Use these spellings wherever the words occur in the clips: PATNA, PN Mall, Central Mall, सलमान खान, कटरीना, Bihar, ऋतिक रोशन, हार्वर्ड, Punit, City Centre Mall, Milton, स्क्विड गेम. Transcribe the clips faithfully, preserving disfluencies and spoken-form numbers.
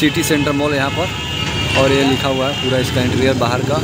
City centre mall यहाँ पर, और ये लिखा हुआ है पूरा इसका इंटीरियर बाहर का।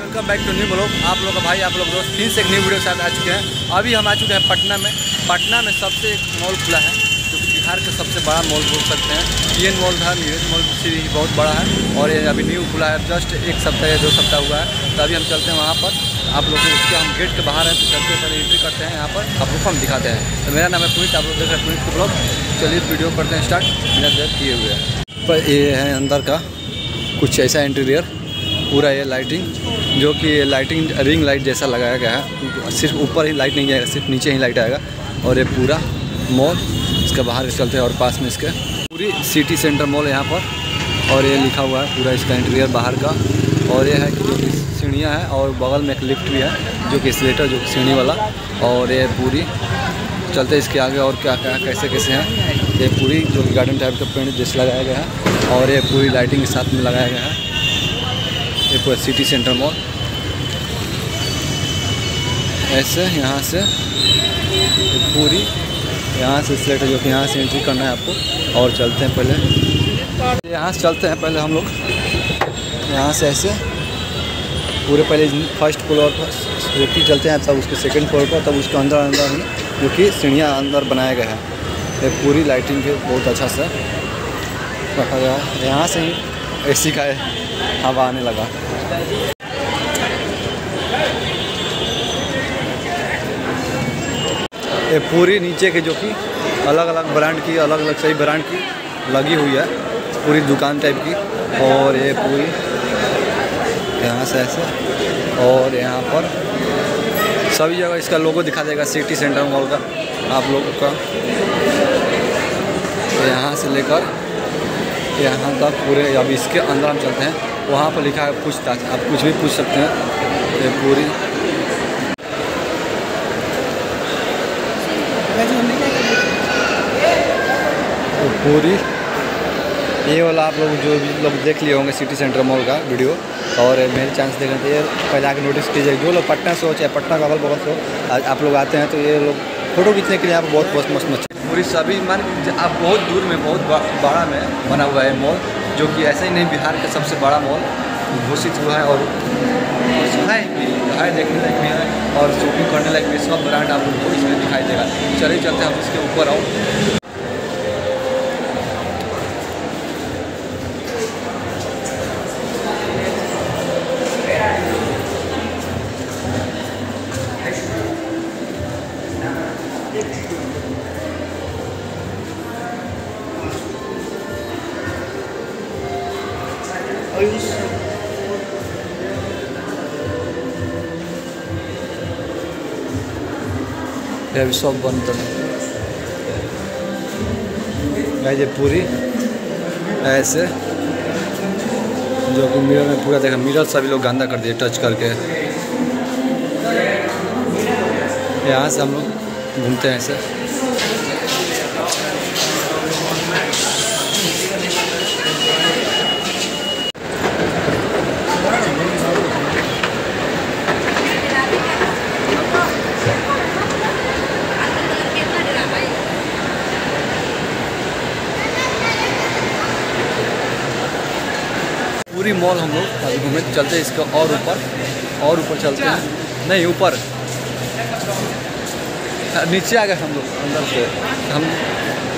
Welcome back to new blog. आप लोग का भाई आप लोग दोस्त फिर से एक न्यू वीडियो के साथ आ चुके हैं। अभी हम आ चुके हैं पटना में। पटना में सबसे एक मॉल खुला है जो बिहार का सबसे बड़ा मॉल बोल सकते हैं। पीएन मॉल था, मिल्टन मॉल से भी बहुत बड़ा है और ये अभी न्यू खुला है, जस्ट एक सप्ताह या दो सप्ताह हुआ है। तो अभी हम चलते हैं वहाँ पर। आप लोग उसके हम गेट के बाहर हैं तो चलते सर एंट्री करते हैं यहाँ पर, आप लोग हम दिखाते हैं। तो मेरा नाम है पुनीत, आप लोग देख रहे हैं पुनीत के ब्लॉग। चलिए वीडियो करते हैं स्टार्ट। मेरा देख किए हुए हैं पर ये है अंदर का कुछ ऐसा इंटीरियर, पूरा ये लाइटिंग जो कि लाइटिंग रिंग लाइट जैसा लगाया गया है। सिर्फ ऊपर ही लाइट नहीं आएगा, सिर्फ नीचे ही लाइट आएगा। और ये पूरा मॉल इसका बाहर चलते हैं और पास में इसका पूरी सिटी सेंटर मॉल यहाँ पर, और ये लिखा हुआ है पूरा इसका इंटीरियर बाहर का। और ये है जो कि सीढ़ियाँ हैं और बगल में एक लिफ्ट भी है जो कि स्लेटर जो कि सीढ़ी वाला। और ये पूरी चलते इसके आगे और क्या क्या कैसे कैसे हैं। ये पूरी जो कि गार्डन टाइप का पेड़ जैसे लगाया गया है और ये पूरी लाइटिंग के साथ में लगाया गया है। ये पूरा सिटी सेंटर मॉल ऐसे यहाँ से पूरी यहाँ से स्लेटर जो कि यहाँ से एंट्री करना है आपको। और चलते हैं पहले यहाँ से चलते हैं पहले हम लोग यहाँ से ऐसे पूरे पहले फर्स्ट फ्लोर पर जो कि चलते हैं, तब उसके सेकंड फ्लोर पर, तब उसके अंदर अंदर ही जो कि सीढ़ियाँ अंदर बनाया गया है। ये पूरी लाइटिंग के बहुत अच्छा से रखा गया है। यहाँ से ही ए सी का हवा आने लगा। ये पूरी नीचे के जो कि अलग अलग ब्रांड की अलग अलग सही ब्रांड की लगी हुई है पूरी दुकान टाइप की। और ये पूरी यहाँ से ऐसे और यहाँ पर सभी जगह इसका लोगो दिखा देगा सिटी सेंटर मॉल का आप लोगों का। तो यहाँ से लेकर यहाँ तक पूरे। अब इसके अंदर हम चलते हैं, वहाँ पर लिखा है पूछताछ, आप कुछ भी पूछ सकते हैं। ये पूरी तो पूरी ये वाला आप लोग जो भी लोग देख लिए होंगे सिटी सेंटर मॉल का वीडियो और मेरे चांस देखने के लिए पहले आके नोटिस कीजिए। जो लोग पटना से हो चाहे पटना का अगल बगल से हो आप लोग आते हैं तो ये लोग फोटो खींचने के लिए आप बहुत बहुत मस्त मस्त पूरी सभी मान आप बहुत दूर में बहुत बड़ा में बना हुआ है मॉल जो कि ऐसा ही नहीं बिहार का सबसे बड़ा मॉल घोषित हुआ है। और है कि है देखने लायक भी है और शॉपिंग करने लायक भी, सब ब्रांड आप लोग को इसमें दिखाई देगा। चले चलते हैं आप इसके ऊपर आओ। शॉप बनता है ये पूरी ऐसे जो कि मिरर में पूरा देखा, मिरर सभी लोग गंदा कर दिए टच करके। यहाँ से हम लोग घूमते हैं ऐसे। पूरी मॉल हम लोग अभी घूमे, चलते हैं इसका और ऊपर और ऊपर चलते हैं। नहीं ऊपर नीचे आ गए हम लोग अंदर से, हम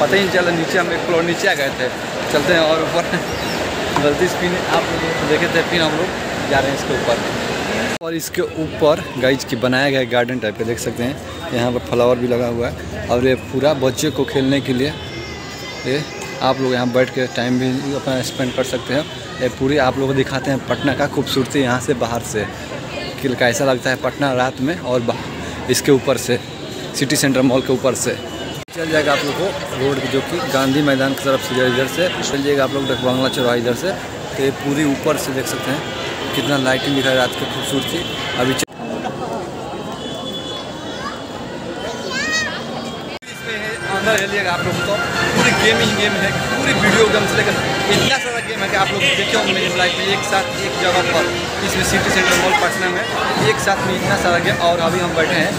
पता ही नहीं चला नीचे, हम एक फ्लोर नीचे आ गए थे। चलते हैं और ऊपर, गलती से पिन आप देखे थे पिन, हम लोग जा रहे हैं इसके ऊपर। और इसके ऊपर गाइज की बनाया गया गार्डन टाइप का देख सकते हैं, यहाँ पर फ्लावर भी लगा हुआ है। और ये पूरा बच्चे को खेलने के लिए ये आप लोग यहाँ बैठ के टाइम भी अपना स्पेंड कर सकते हैं। ये पूरी आप लोग दिखाते हैं पटना का खूबसूरती यहाँ से बाहर से कि कैसा लगता है पटना रात में और इसके ऊपर से सिटी सेंटर मॉल के ऊपर से। चल जाएगा आप लोग को रोड जो कि गांधी मैदान की तरफ से इधर से चल जाएगा आप लोग बंगला चौराहा इधर से। तो ये पूरी ऊपर से देख सकते हैं कितना लाइटिंग दिखा है रात की खूबसूरती। अभी अंदर आप लोग को पूरी गेम ही गेम है, पूरी वीडियो गेम से लेकर इतना सारा गेम है कि आप लोग देखे होंगे इस लाइफ में एक साथ एक जगह पर। इसमें सिटी सेंटर मॉल पटना में एक साथ में इतना सारा गेम, और अभी हम बैठे हैं,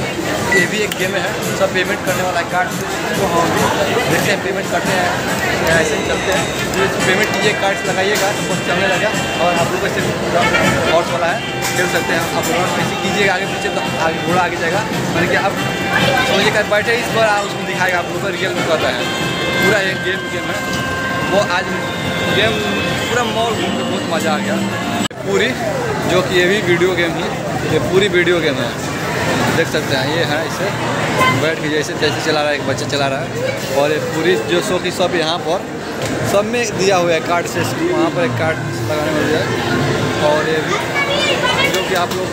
ये भी एक गेम है। सब पेमेंट करने वाला है कार्ड से, तो हम देखते हैं पेमेंट करते हैं, ऐसे ही चलते हैं। पेमेंट कीजिए, कार्ड्स लगाइएगा तो बस चलने लगा। और आप लोग ऐसे ऑर्स वाला है खेल सकते हैं आप लोग, ऐसे कीजिएगा आगे पीछे तो आगे घोड़ा आगे जाएगा। मैंने कि आप समझिए कर बैठे इस बार आप उसको दिखाएगा आप लोग का रियल में कहता है। पूरा एक गेम गेम है वो। आज गेम पूरा मॉल घूम के बहुत मज़ा आ गया पूरी, जो कि ये भी वीडियो गेम ही, ये पूरी वीडियो गेम है, देख सकते हैं। ये है इसे बैठ के जैसे जैसे चला रहा है, एक बच्चा चला रहा है। और ये पूरी जो शो की सब यहाँ पर सब में दिया हुआ है कार्ड से, वहाँ पर एक कार्ड लगाने में दिया है। और ये भी जो कि आप लोग,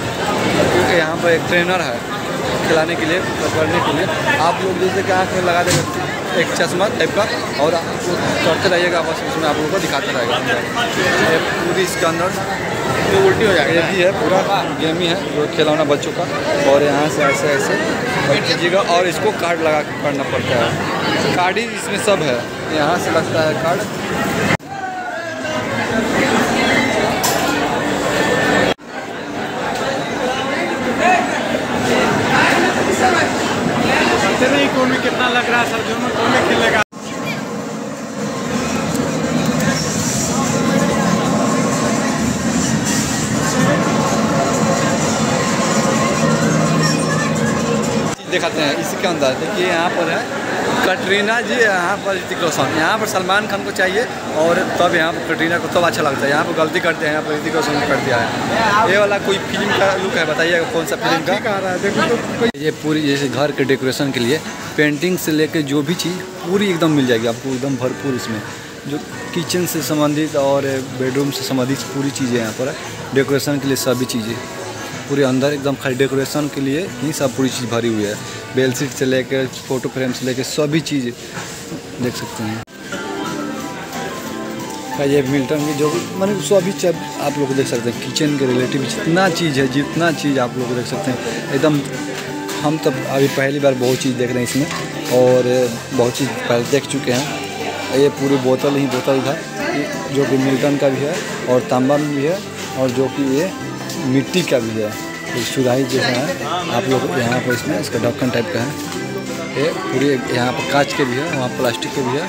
क्योंकि यहाँ पर एक ट्रेनर है खिलाने के लिए पकड़ने के लिए, आप लोग जैसे कि आँख में लगा देंगे एक चश्मा टाइप का, और आपको चढ़ते रहिएगा बस, उसमें आप लोगों को दिखाते रहेगा। ये पूरी इसके अंदर तो उल्टी हो जाएगी, ये भी है पूरा गेम ही है जो खिलौना बच्चों का। और यहाँ से ऐसे ऐसे कीजिएगा, और इसको कार्ड लगा के करना पड़ता है। कार्ड ही इसमें सब है, यहाँ से लगता है कार्ड। कितना लग रहा है सर, जो मैं खेलेगा दिखाते हैं इसी के अंदर। देखिए यहाँ पर है कटरीना जी, यहाँ पर ऋतिक रोशन, यहाँ पर सलमान खान को चाहिए, और तब यहाँ पर कटरीना को तब अच्छा लगता है। यहाँ पर गलती करते हैं, यहाँ पर ऋतिक रोशन ने कर दिया है। ये वाला कोई फिल्म का लुक है, बताइएगा कौन सा फिल्म का आ रहा है। देखो तो ये पूरी जैसे घर के डेकोरेशन के लिए पेंटिंग से लेकर जो भी चीज़ पूरी एकदम मिल जाएगी आपको, एकदम भरपूर। इसमें जो किचन से संबंधित और बेडरूम से संबंधित पूरी चीज़ें यहाँ पर है, डेकोरेशन के लिए सभी चीज़ें पूरे अंदर एकदम खाली डेकोरेशन के लिए ही सब पूरी चीज़ भरी हुई है। बेल शीट से लेकर फोटो फ्रेम से लेकर सभी चीज़ देख सकते हैं। ये मिल्टन की जो मतलब सभी चीज आप लोग देख सकते हैं, किचन के रिलेटिव जितना चीज़ है, जितना चीज़ आप लोग देख सकते हैं एकदम। हम तब अभी पहली बार बहुत चीज़ देख रहे हैं इसमें, और बहुत चीज़ पहले देख चुके हैं। ये पूरी बोतल ही बोतल था, जो कि मिल्टन का भी है और तांबा में भी है, और जो कि ये मिट्टी का भी है, एक सुधाई जैसा है आप लोग यहाँ पर। इसमें इसका ढक्कन टाइप का है, ये पूरी यहाँ पर कांच के भी है, वहाँ प्लास्टिक के भी है,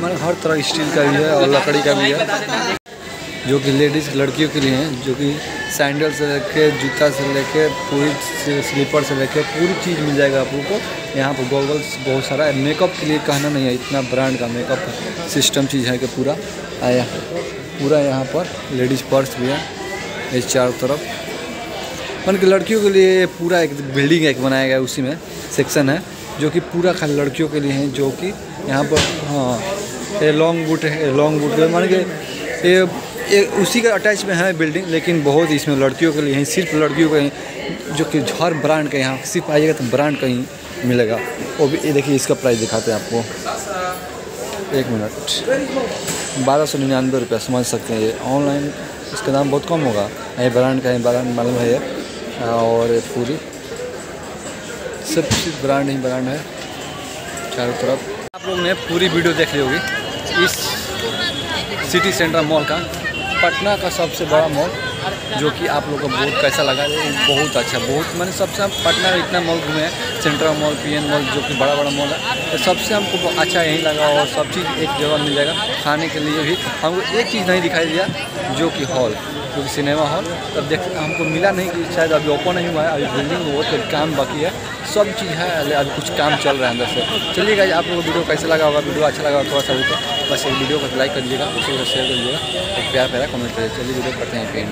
मतलब हर तरह स्टील का भी है और लकड़ी का भी है। जो कि लेडीज़ लड़कियों के लिए हैं, जो कि सैंडल से लेके जूता से लेके पूरी स्लीपर से लेके पूरी चीज़ मिल जाएगा आप लोग को। यहाँ पर गॉगल्स बहुत सारा है, मेकअप के लिए कहना नहीं है, इतना ब्रांड का मेकअप सिस्टम चीज़ है कि पूरा आया पूरा। यहाँ पर लेडीज़ पर्स भी है इस चारों तरफ, मतलब कि लड़कियों के लिए पूरा एक बिल्डिंग एक बनाया गया है, उसी में सेक्शन है जो कि पूरा खाली लड़कियों के लिए है। जो कि यहाँ पर हाँ ये लॉन्ग बूट है, लॉन्ग बूट मान के ये उसी का अटैच में है बिल्डिंग, लेकिन बहुत इसमें लड़कियों के लिए है, सिर्फ लड़कियों के लिए, जो कि हर ब्रांड का यहाँ सिर्फ आइएगा तो ब्रांड का ही मिलेगा। वो भी ये देखिए, इसका प्राइस दिखाते हैं आपको, एक मिनट, बारह सौ निन्यानवे रुपया समझ सकते हैं। ये ऑनलाइन इसका दाम बहुत कम होगा, ये ब्रांड का ही ब्रांड मालूम है ये, और पूरी सब चीज़ ब्रांड ही ब्रांड है चारों तरफ। आप लोग ने पूरी वीडियो देख ली होगी इस सिटी सेंटर मॉल का, पटना का सबसे बड़ा मॉल, जो कि आप लोगों को बहुत कैसा लगा। बहुत अच्छा, बहुत मैंने सबसे हम पटना में इतना मॉल घूमे हैं, सेंट्रल मॉल, पीएन मॉल, जो कि बड़ा बड़ा मॉल है, तो सबसे हमको अच्छा यहीं लगा। और सब चीज़ एक जगह मिल जाएगा, खाने के लिए भी हमको एक चीज़ नहीं दिखाई दिया जो कि हॉल, जो कि सिनेमा हॉल तब देख हमको मिला नहीं कि शायद अभी ओपन नहीं हुआ है, अभी बिल्डिंग वो तो काम बाकी है, सब चीज़ है अभी, कुछ काम चल रहा है अंदर से। चलिएगा, आप लोगों को वीडियो कैसा लगा होगा, वीडियो अच्छा लगा थोड़ा सा भी तो बस एक वीडियो को लाइक कर दीजिएगा, उसी को शेयर कर दीजिएगा, एक प्यार प्यारा कमेंट करिएगा। चलिए वीडियो करते हैं पेन।